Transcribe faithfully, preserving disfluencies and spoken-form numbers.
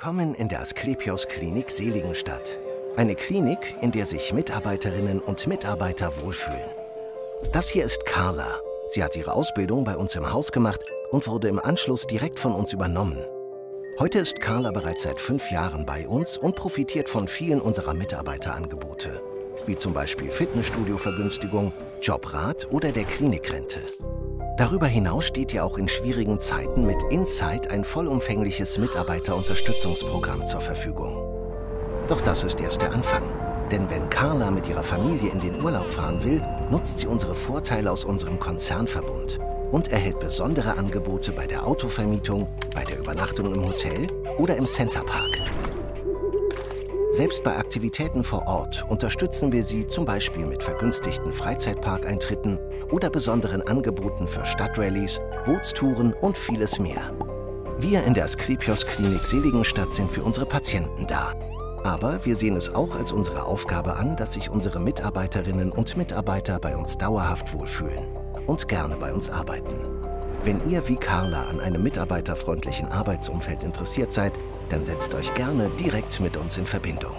Kommen in der Asklepios Klinik Seligenstadt. Eine Klinik, in der sich Mitarbeiterinnen und Mitarbeiter wohlfühlen. Das hier ist Carla. Sie hat ihre Ausbildung bei uns im Haus gemacht und wurde im Anschluss direkt von uns übernommen. Heute ist Carla bereits seit fünf Jahren bei uns und profitiert von vielen unserer Mitarbeiterangebote, wie zum Beispiel Fitnessstudio-Vergünstigung, Jobrat oder der Klinikrente. Darüber hinaus steht ihr auch in schwierigen Zeiten mit INSITE ein vollumfängliches Mitarbeiterunterstützungsprogramm zur Verfügung. Doch das ist erst der Anfang. Denn wenn Carla mit ihrer Familie in den Urlaub fahren will, nutzt sie unsere Vorteile aus unserem Konzernverbund und erhält besondere Angebote bei der Autovermietung, bei der Übernachtung im Hotel oder im Centerpark. Selbst bei Aktivitäten vor Ort unterstützen wir sie zum Beispiel mit vergünstigten Freizeitparkeintritten oder besonderen Angeboten für Stadtrallies, Bootstouren und vieles mehr. Wir in der Asklepios Klinik Seligenstadt sind für unsere Patienten da. Aber wir sehen es auch als unsere Aufgabe an, dass sich unsere Mitarbeiterinnen und Mitarbeiter bei uns dauerhaft wohlfühlen und gerne bei uns arbeiten. Wenn ihr wie Carla an einem mitarbeiterfreundlichen Arbeitsumfeld interessiert seid, dann setzt euch gerne direkt mit uns in Verbindung.